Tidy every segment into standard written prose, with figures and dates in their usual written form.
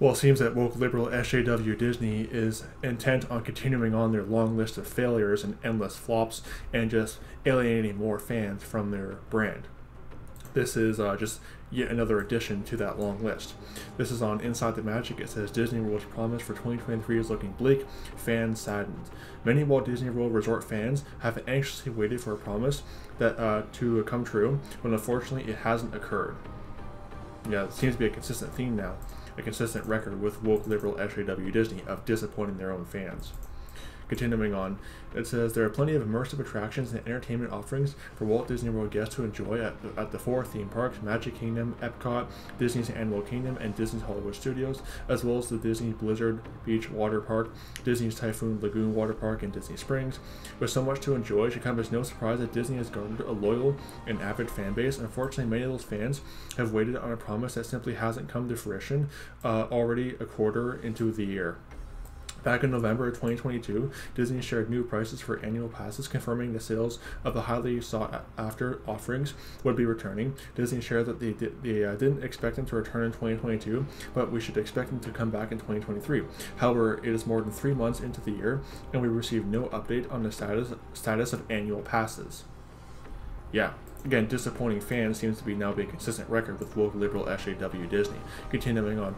Well, it seems that woke liberal SJW Disney is intent on continuing on their long list of failures and endless flops and just alienating more fans from their brand. This is just yet another addition to that long list. This is on Inside the Magic. It says Disney World's promise for 2023 is looking bleak, fans saddened. Many Walt Disney World Resort fans have anxiously waited for a promise that to come true, when unfortunately it hasn't occurred. Yeah, it seems to be a consistent theme now, a consistent record with woke liberal SJW Disney of disappointing their own fans. Continuing on, it says there are plenty of immersive attractions and entertainment offerings for Walt Disney World guests to enjoy at the four theme parks, Magic Kingdom, Epcot, Disney's Animal Kingdom, and Disney's Hollywood Studios, as well as the Disney Blizzard Beach Water Park, Disney's Typhoon Lagoon Water Park, and Disney Springs. With so much to enjoy, it should come as no surprise that Disney has garnered a loyal and avid fan base. Unfortunately, many of those fans have waited on a promise that simply hasn't come to fruition already a quarter into the year. Back in November of 2022, Disney shared new prices for annual passes, confirming the sales of the highly sought-after offerings would be returning. Disney shared that they didn't expect them to return in 2022, but we should expect them to come back in 2023. However, it is more than 3 months into the year, and we received no update on the status of annual passes. Yeah. Again, disappointing fans seems to be now being a consistent record with woke liberal SJW Disney. Continuing on.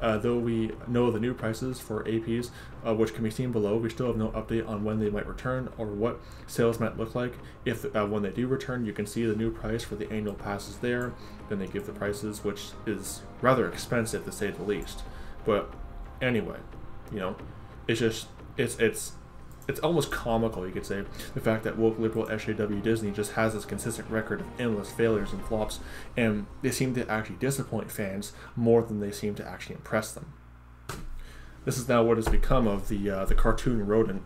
Though we know the new prices for APs, which can be seen below, we still have no update on when they might return or what sales might look like. If when they do return, you can see the new price for the annual passes there. Then they give the prices, which is rather expensive to say the least. But anyway, you know, it's just it's almost comical, you could say, the fact that woke liberal SJW Disney just has this consistent record of endless failures and flops, and they seem to actually disappoint fans more than they seem to actually impress them. This is now what has become of the cartoon rodent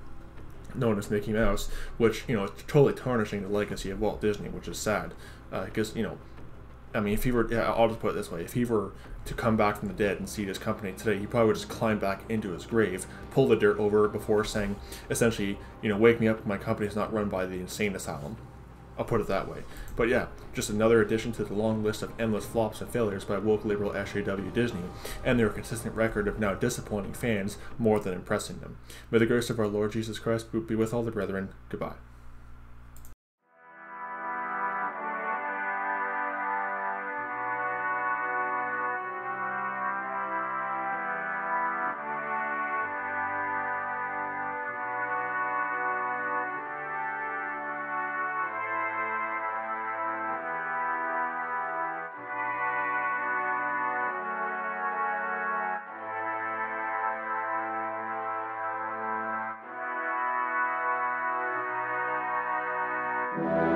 known as Mickey Mouse, which, you know, is totally tarnishing the legacy of Walt Disney, which is sad, because, you know, I mean, if he were, yeah, I'll just put it this way, if he were to come back from the dead and see his company today, he probably would just climb back into his grave, pull the dirt over it before saying, essentially, you know, wake me up, my company's not run by the insane asylum. I'll put it that way. But yeah, just another addition to the long list of endless flops and failures by woke liberal SJW Disney, and their consistent record of now disappointing fans more than impressing them. May the grace of our Lord Jesus Christ be with all the brethren. Goodbye. Thank you.